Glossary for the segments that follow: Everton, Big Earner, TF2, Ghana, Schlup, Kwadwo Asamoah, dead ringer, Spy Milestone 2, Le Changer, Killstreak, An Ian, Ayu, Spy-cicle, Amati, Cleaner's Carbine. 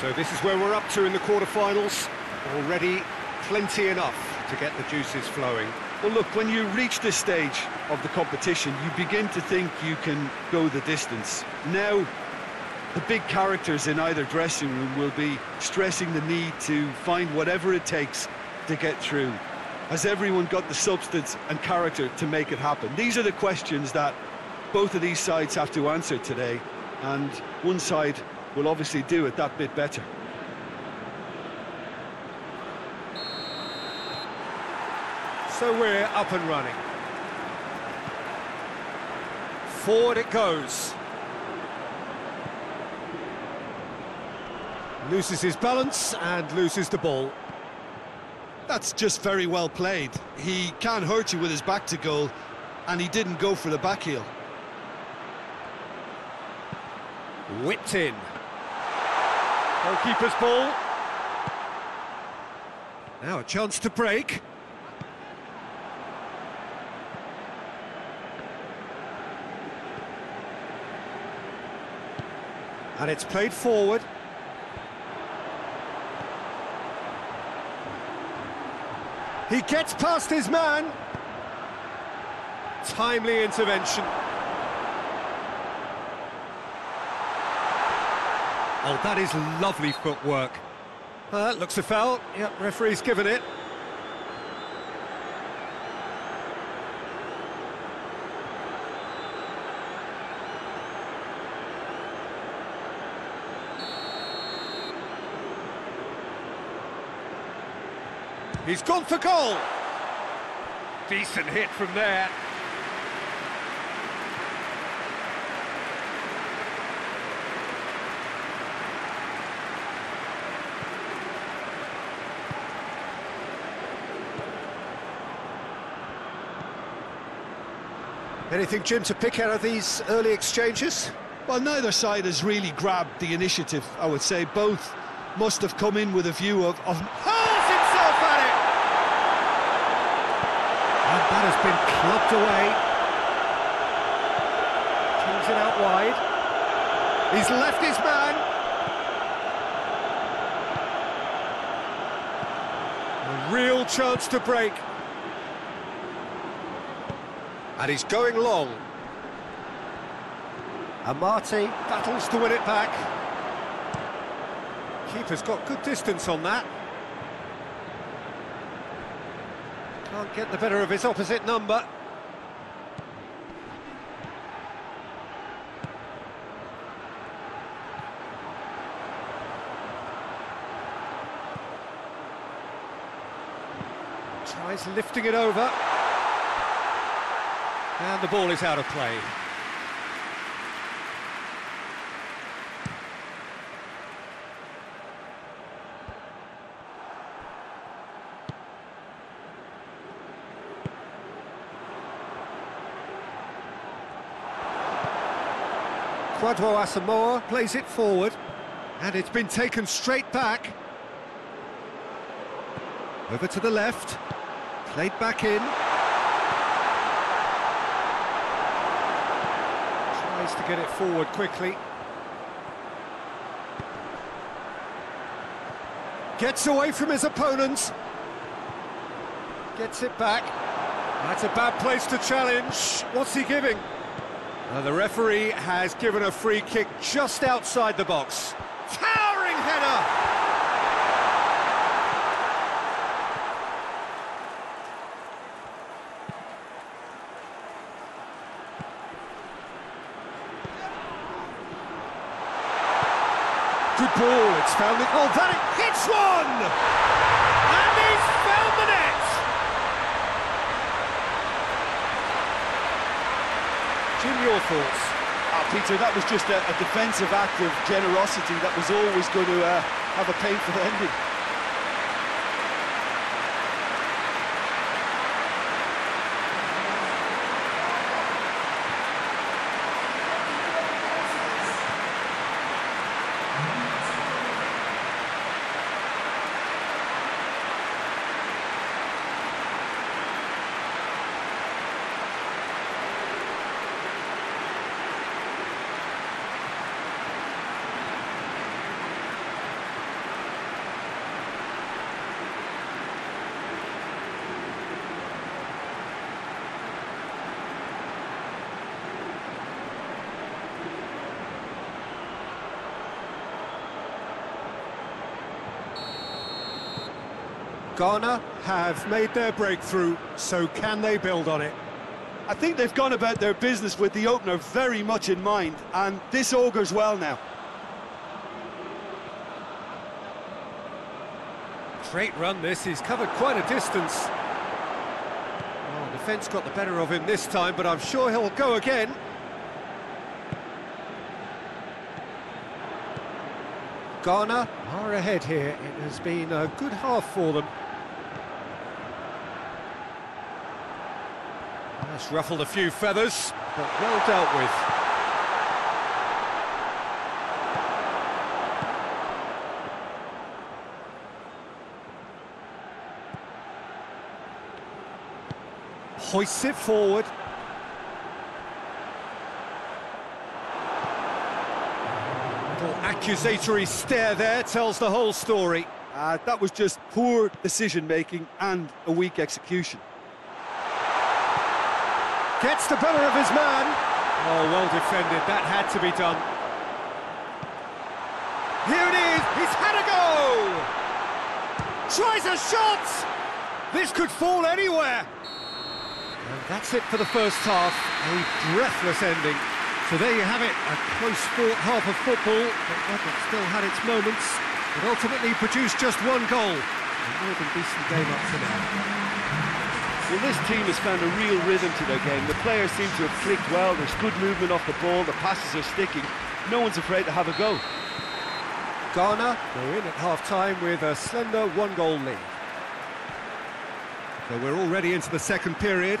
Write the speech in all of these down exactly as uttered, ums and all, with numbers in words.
So this is where we're up to in the quarterfinals. Already plenty enough to get the juices flowing. Well, look, when you reach this stage of the competition, you begin to think you can go the distance. Now, the big characters in either dressing room will be stressing the need to find whatever it takes to get through. Has everyone got the substance and character to make it happen? These are the questions that both of these sides have to answer today, and one side will obviously do it that bit better. So we're up and running. Forward it goes. Loses his balance and loses the ball. That's just very well played. He can hurt you with his back to goal, and he didn't go for the back heel. Whipped in. Goalkeeper's ball. Now a chance to break. And it's played forward. He gets past his man. Timely intervention. Oh, that is lovely footwork. Well, that looks a foul. Yep, referee's given it. He's gone for goal. Decent hit from there. Anything, Jim, to pick out of these early exchanges? Well, neither side has really grabbed the initiative, I would say. Both must have come in with a view of... of... That has been clubbed away. Turns it out wide. He's left his man. A real chance to break. And he's going long. Amati battles to win it back. Keeper's got good distance on that. Can't get the better of his opposite number. Tries lifting it over. And the ball is out of play. Kwadwo Asamoah plays it forward, and it's been taken straight back. Over to the left, played back in. Tries to get it forward quickly. Gets away from his opponents. Gets it back. That's a bad place to challenge. What's he giving? Now the referee has given a free kick just outside the box. Towering header! Good ball, it's found it. Oh, that it hits one! And he's found the net! Jim, your thoughts? Oh, Peter, that was just a, a defensive act of generosity that was always going to uh, have a painful ending. Ghana have made their breakthrough, so can they build on it? I think they've gone about their business with the opener very much in mind, and this augurs well now. Great run this, he's covered quite a distance. Oh, defence got the better of him this time, but I'm sure he'll go again. Ghana are ahead here. It has been a good half for them. That's ruffled a few feathers, but well dealt with. Hoists it forward. Accusatory stare there tells the whole story. Uh, that was just poor decision-making and a weak execution. Gets the better of his man. Oh, well defended. That had to be done. Here it is. He's had a go. Tries a shot. This could fall anywhere. And that's it for the first half. A breathless ending. So there you have it, a close-fought half of football, but Everton still had its moments, but ultimately produced just one goal. A more than decent game up to now. Well, this team has found a real rhythm to their game. The players seem to have clicked well, there's good movement off the ball, the passes are sticking. No one's afraid to have a go. Ghana, they're in at half-time with a slender one-goal lead. So we're already into the second period.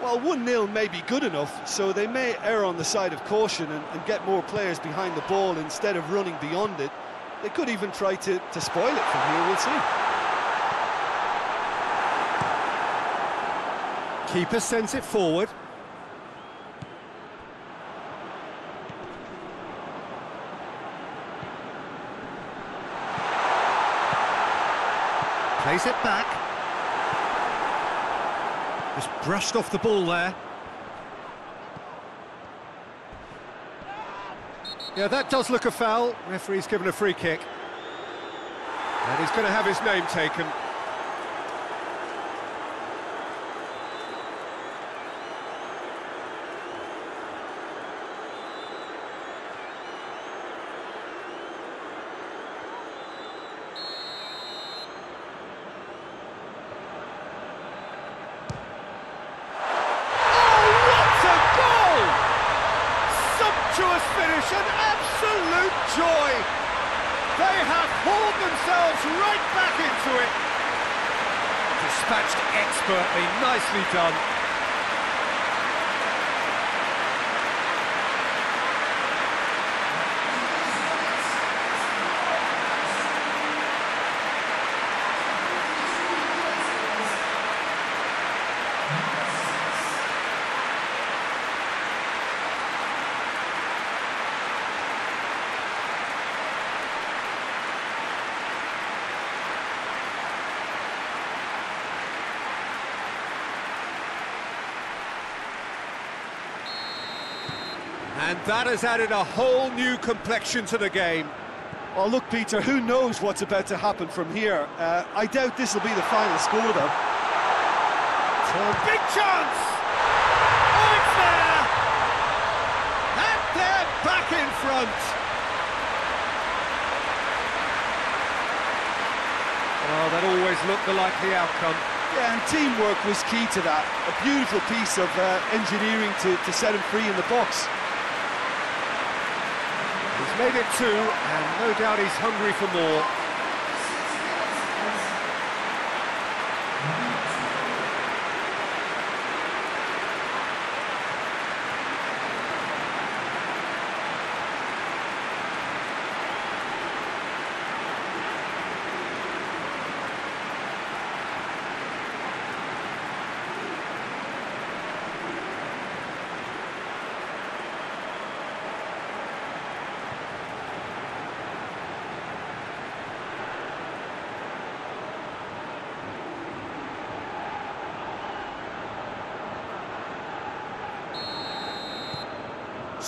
Well, one nil may be good enough, so they may err on the side of caution and, and get more players behind the ball instead of running beyond it. They could even try to, to spoil it from here, we'll see. Keeper sends it forward. Plays it back. Just brushed off the ball there. Yeah, that does look a foul. Referee's given a free kick. And he's going to have his name taken. Finish, an absolute joy. They have pulled themselves right back into it. Dispatched expertly, nicely done. And that has added a whole new complexion to the game. Oh, look, Peter, who knows what's about to happen from here? Uh, I doubt this will be the final score, though. Big chance! Oh, it's there! And they're back in front! Well, that always looked the likely outcome. Yeah, and teamwork was key to that. A beautiful piece of uh, engineering to, to set him free in the box. He's made it two, and no doubt he's hungry for more.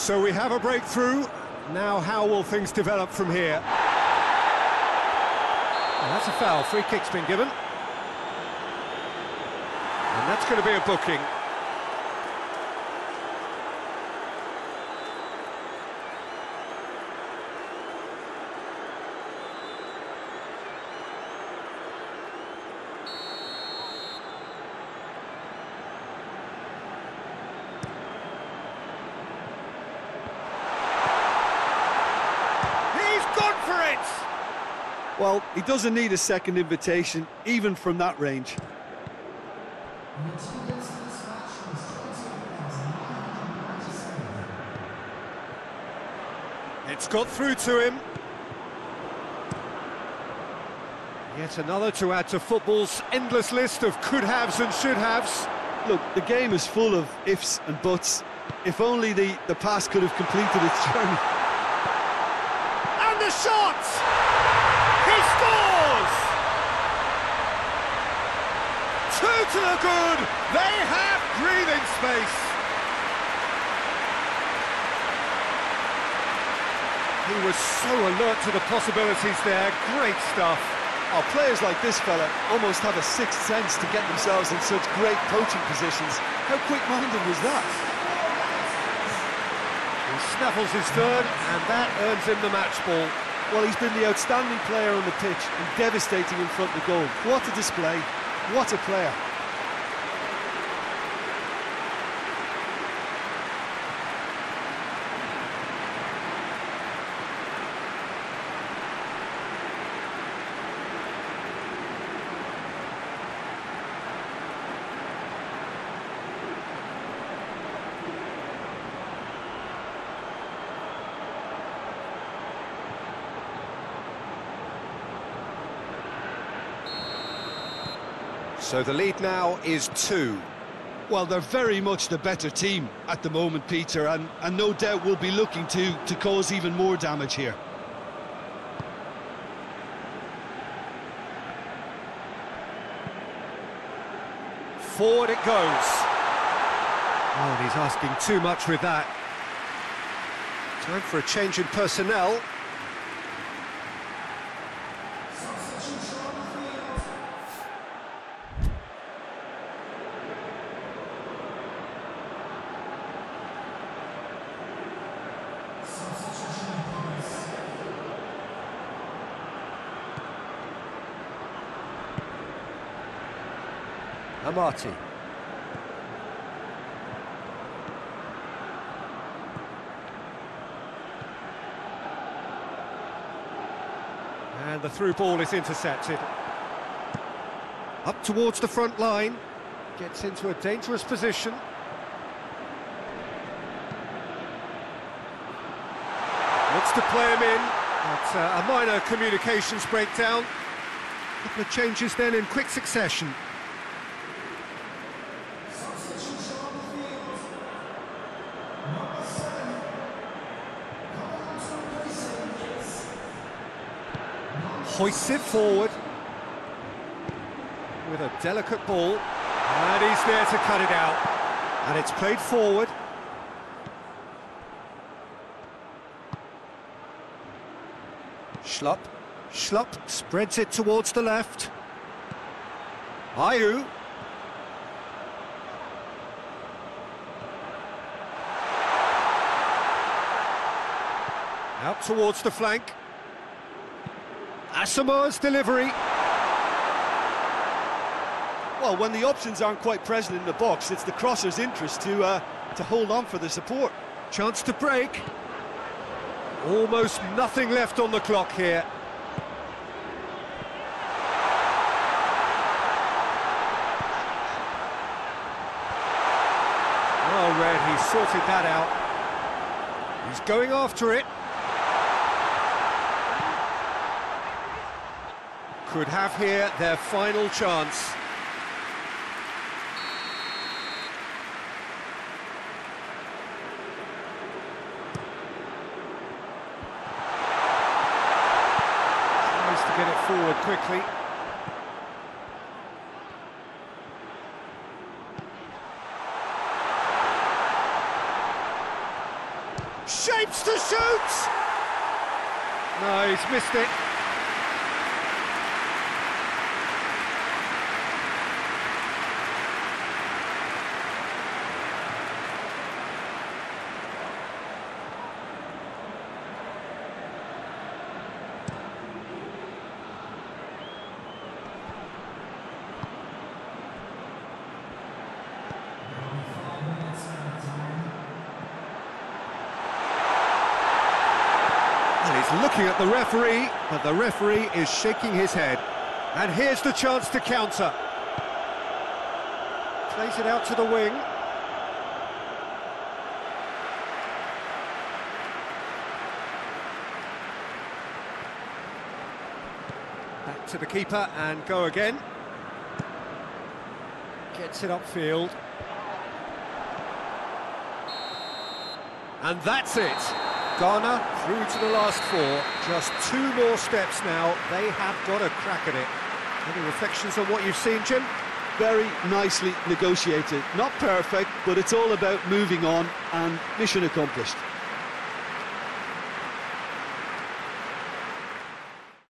So we have a breakthrough. Now how will things develop from here? And that's a foul. Free kick's been given. And that's going to be a booking. Well, he doesn't need a second invitation, even from that range. It's got through to him. Yet another to add to football's endless list of could-haves and should-haves. Look, the game is full of ifs and buts. If only the, the pass could have completed its journey. And the shot! He scores! Two to the good, they have breathing space. He was so alert to the possibilities there, great stuff. Our players like this fella almost have a sixth sense to get themselves in such great poaching positions. How quick-minded was that? He snaffles his third, and that earns him the match ball. Well, he's been the outstanding player on the pitch and devastating in front of the goal. What a display, what a player. So the lead now is two. Well, they're very much the better team at the moment, Peter, and, and no doubt will be looking to, to cause even more damage here. Forward it goes. Oh, and he's asking too much with that. Time for a change in personnel. Amati. And the through ball is intercepted. Up towards the front line. Gets into a dangerous position. Looks to play him in, but uh, a minor communications breakdown. A couple of changes then in quick succession. Hoists it forward with a delicate ball, and he's there to cut it out. And it's played forward. Schlup, Schlup spreads it towards the left. Ayu. Out towards the flank. Asamoah's delivery. Well, when the options aren't quite present in the box, it's the crosser's interest to, uh, to hold on for the support. Chance to break. Almost nothing left on the clock here. Well read, he sorted that out. He's going after it. Could have here their final chance. Tries to get it forward quickly. Shapes to shoot! No, he's missed it. And he's looking at the referee, but the referee is shaking his head. And here's the chance to counter. Plays it out to the wing. Back to the keeper and go again. Gets it upfield. And that's it. Ghana through to the last four. Just two more steps now. They have got a crack at it. Any reflections on what you've seen, Jim? Very nicely negotiated. Not perfect, but it's all about moving on, and mission accomplished.